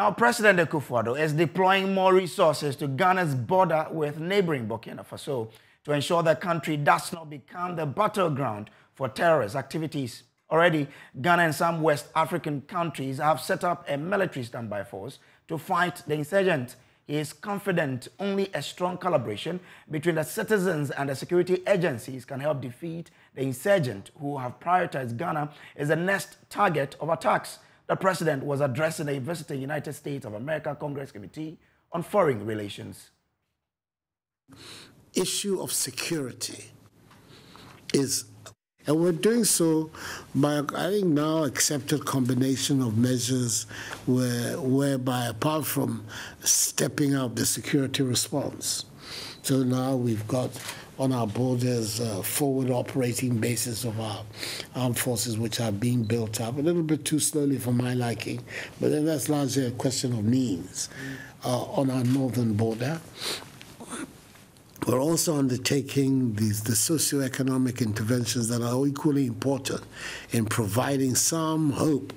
Now, President Akufo-Addo is deploying more resources to Ghana's border with neighboring Burkina Faso to ensure the country does not become the battleground for terrorist activities. Already, Ghana and some West African countries have set up a military standby force to fight the insurgents. He is confident only a strong collaboration between the citizens and the security agencies can help defeat the insurgents who have prioritized Ghana as the next target of attacks. The president was addressing a visiting United States of America Congress Committee on Foreign Relations. Issue of security is, and we're doing so by, I think, now accepted combination of measures whereby, apart from stepping up the security response, so now we've got on our borders forward operating bases of our armed forces, which are being built up a little bit too slowly for my liking, but then that's largely a question of means on our northern border. We're also undertaking the socioeconomic interventions that are equally important in providing some hope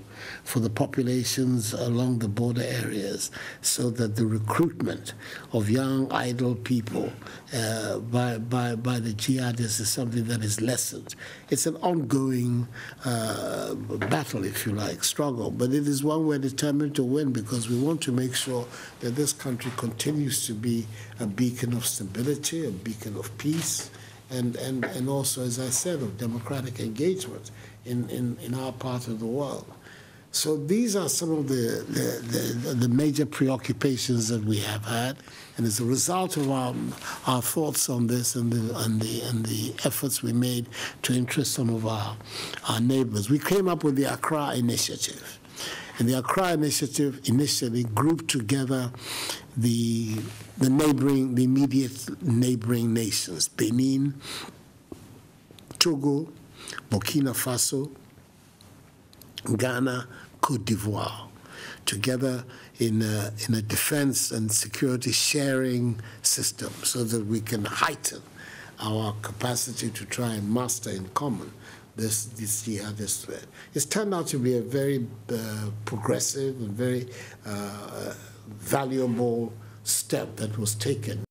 for the populations along the border areas, so that the recruitment of young, idle people by the jihadists is something that is lessened. It's an ongoing battle, if you like, struggle, but it is one we're determined to win, because we want to make sure that this country continues to be a beacon of stability, a beacon of peace, and also, as I said, of democratic engagement in our part of the world. So these are some of the major preoccupations that we have had, and as a result of our thoughts on this and the efforts we made to interest some of our neighbors, we came up with the Accra Initiative. And the Accra Initiative initially grouped together the immediate neighboring nations: Benin, Togo, Burkina Faso, Ghana, Côte d'Ivoire, together in a defense and security sharing system, so that we can heighten our capacity to try and master in common this jihadist threat. It's turned out to be a very progressive and very valuable step that was taken.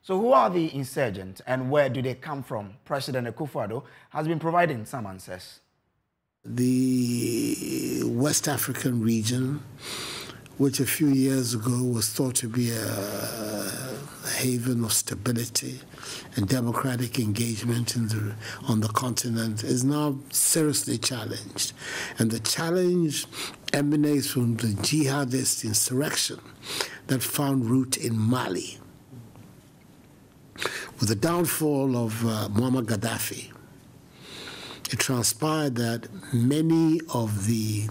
So who are the insurgents and where do they come from? President Akufo-Addo has been providing some answers. The West African region, which a few years ago was thought to be a haven of stability and democratic engagement on the continent, is now seriously challenged. And the challenge emanates from the jihadist insurrection that found root in Mali. With the downfall of Muammar Gaddafi, it transpired that many of the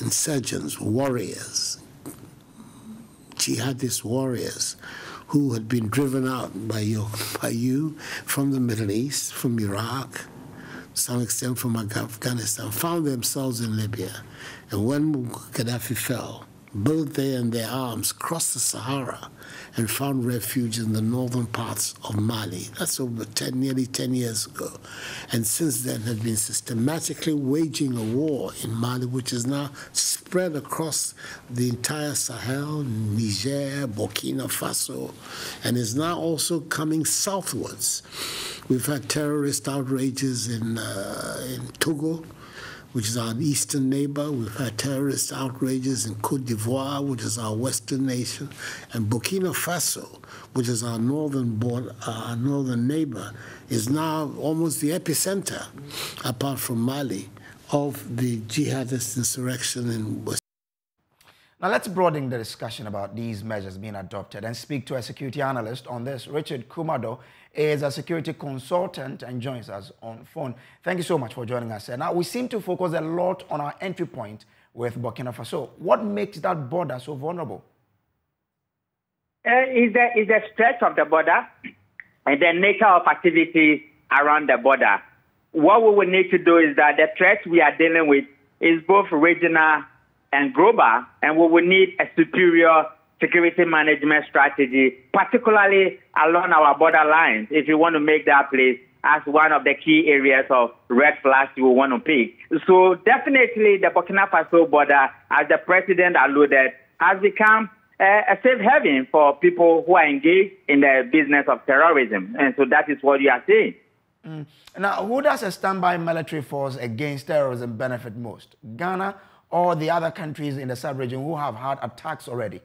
insurgents, warriors, jihadist warriors, who had been driven out by you from the Middle East, from Iraq, to some extent from Afghanistan, found themselves in Libya. And when Gaddafi fell, both they and their arms crossed the Sahara and found refuge in the northern parts of Mali. That's over nearly 10 years ago. And since then had been systematically waging a war in Mali, which is now spread across the entire Sahel, Niger, Burkina Faso, and is now also coming southwards. We've had terrorist outrages in Togo, which is our eastern neighbor. We've had terrorist outrages in Côte d'Ivoire, which is our western nation, and Burkina Faso, which is our northern border, our northern neighbor, is now almost the epicenter, apart from Mali, of the jihadist insurrection in West. Now let's broaden the discussion about these measures being adopted and speak to a security analyst on this. Richard Kumado is a security consultant and joins us on phone. Thank you so much for joining us. And now we seem to focus a lot on our entry point with Burkina Faso. What makes that border so vulnerable? It's the stretch of the border and the nature of activities around the border. What we will need to do is that the threat we are dealing with is both regional and global, and we will need a superior security management strategy, particularly along our borderlines, if you want to make that place as one of the key areas of red flags you want to pick. So definitely the Burkina Faso border, as the president alluded, has become a safe haven for people who are engaged in the business of terrorism. And so that is what you are seeing. Mm. Now, who does a standby military force against terrorism benefit most? Ghana or the other countries in the sub-region who have had attacks already?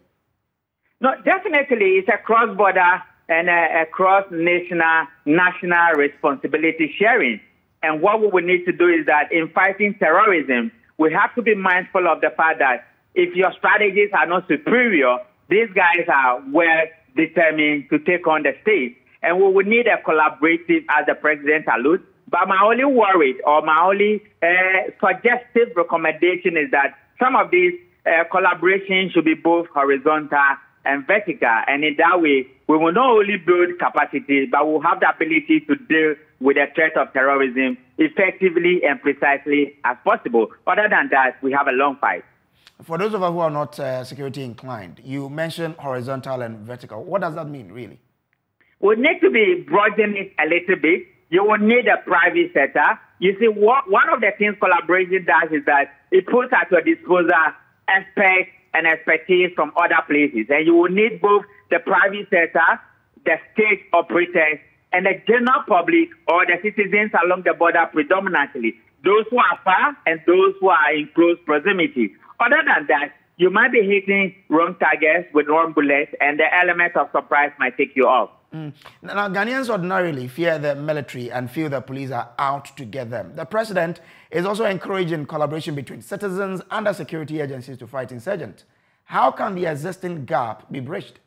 No, definitely it's a cross-border and a cross-national, national responsibility sharing. And what we will need to do is that in fighting terrorism, we have to be mindful of the fact that if your strategies are not superior, these guys are well determined to take on the state. And we will need a collaborative, as the president alludes. But my only worry or my only suggestive recommendation is that some of these collaboration should be both horizontal and vertical. And in that way, we will not only build capacity, but we'll have the ability to deal with the threat of terrorism effectively and precisely as possible. Other than that, we have a long fight. For those of us who are not security inclined, you mentioned horizontal and vertical. What does that mean, really? We need to be broadening it a little bit. You will need a private sector. You see, one of the things collaboration does is that it puts at your disposal experts and expertise from other places. And you will need both the private sector, the state operators, and the general public or the citizens along the border predominantly, those who are far and those who are in close proximity. Other than that, you might be hitting wrong targets with wrong bullets, and the element of surprise might take you off. Mm. Now, Ghanaians ordinarily fear the military and feel the police are out to get them. The president is also encouraging collaboration between citizens and the security agencies to fight insurgents. How can the existing gap be bridged?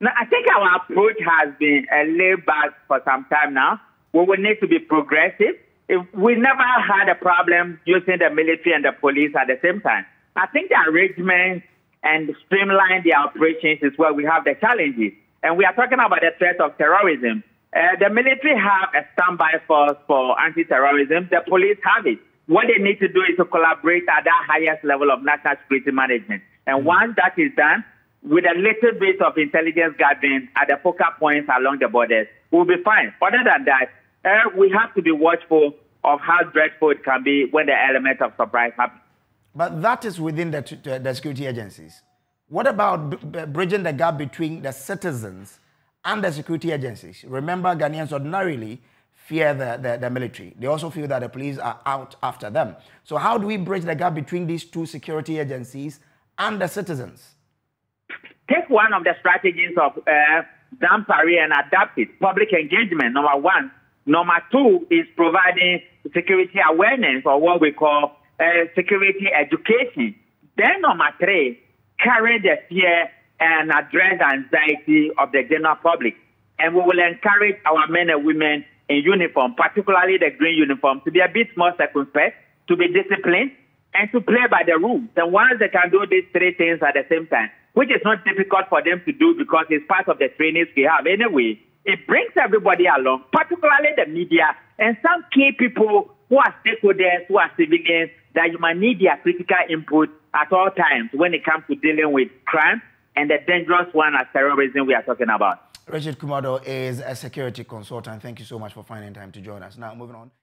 Now, I think our approach has been a laid back for some time now. We will need to be progressive. If we never had a problem using the military and the police at the same time. I think the arrangement and streamline the operations is where we have the challenges. And we are talking about the threat of terrorism. The military have a standby force for anti-terrorism. The police have it. What they need to do is to collaborate at that highest level of national security management. And once that is done, with a little bit of intelligence gathering at the focal points along the borders, we'll be fine. Other than that, we have to be watchful of how dreadful it can be when the element of surprise happens. But that is within the security agencies. What about bridging the gap between the citizens and the security agencies? Remember, Ghanaians ordinarily fear the military. They also feel that the police are out after them. So how do we bridge the gap between these two security agencies and the citizens? Take one of the strategies of Damperry and adapt it. Public engagement, number one. Number two is providing security awareness, or what we call security education. Then number three, carry the fear and address the anxiety of the general public. And we will encourage our men and women in uniform, particularly the green uniform, to be a bit more circumspect, to be disciplined, and to play by the rules. And once they can do these three things at the same time, which is not difficult for them to do because it's part of the trainings we have anyway, it brings everybody along, particularly the media and some key people who are stakeholders, who are civilians, that you might need their critical input at all times when it comes to dealing with crime and the dangerous one as terrorism we are talking about. Richard Kumado is a security consultant. Thank you so much for finding time to join us. Now, moving on.